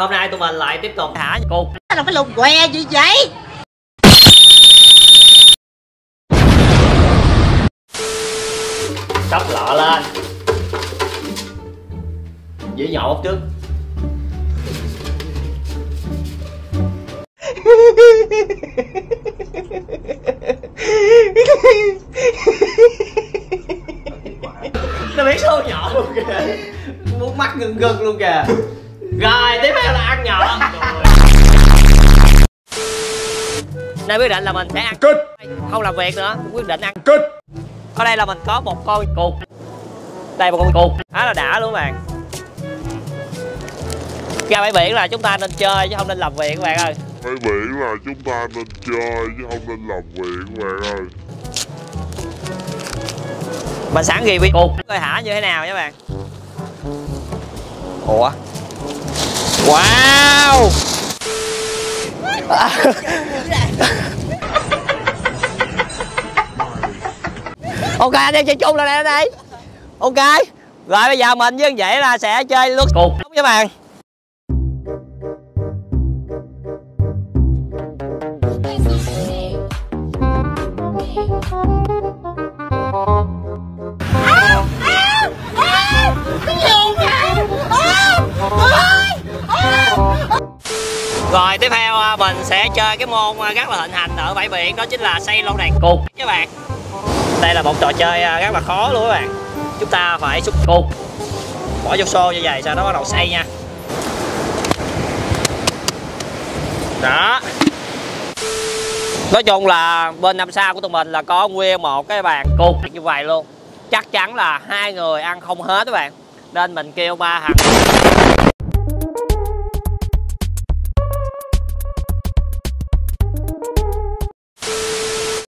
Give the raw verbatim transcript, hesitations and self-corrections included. hôm nay tụi mình lại tiếp tục thả cục. Đó là cái lùng què gì vậy? Sắp lọ lên dĩa nhậu trước. Nó biết số nhỏ luôn kìa, muốn mắt ngừng gừng luôn kìa. Rồi tiếp theo là ăn nhỏ. Nên quyết định là mình sẽ ăn cút, không làm việc nữa, quyết định ăn cút. Ở đây là mình có một con cụt, đây một con cụt khá là đã luôn các bạn. Ra bãi biển là chúng ta nên chơi chứ không nên làm việc các bạn ơi. Bãi biển là chúng ta nên chơi chứ không nên làm việc các bạn ơi. Mình sẵn ghi với cụt coi hả như thế nào nha các bạn. Ủa wow. Ok anh em chơi chung là đây đây. Ok. Rồi bây giờ mình với vậy là sẽ chơi luôn cụt đúng các bạn. Rồi tiếp theo mình sẽ chơi cái môn rất là thịnh hành ở bãi biển, đó chính là xây lô đèn cụt các bạn. Đây là một trò chơi rất là khó luôn các bạn. Chúng ta phải xúc cụt, bỏ vô xô như vậy, sau đó bắt đầu xây nha. Đó. Nói chung là bên năm sao của tụi mình là có nguyên một cái bàn cụt như vậy luôn. Chắc chắn là hai người ăn không hết các bạn, nên mình kêu ba thằng